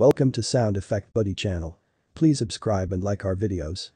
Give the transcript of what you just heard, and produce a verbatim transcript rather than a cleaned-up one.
Welcome to Sound Effect Buddy channel. Please subscribe and like our videos.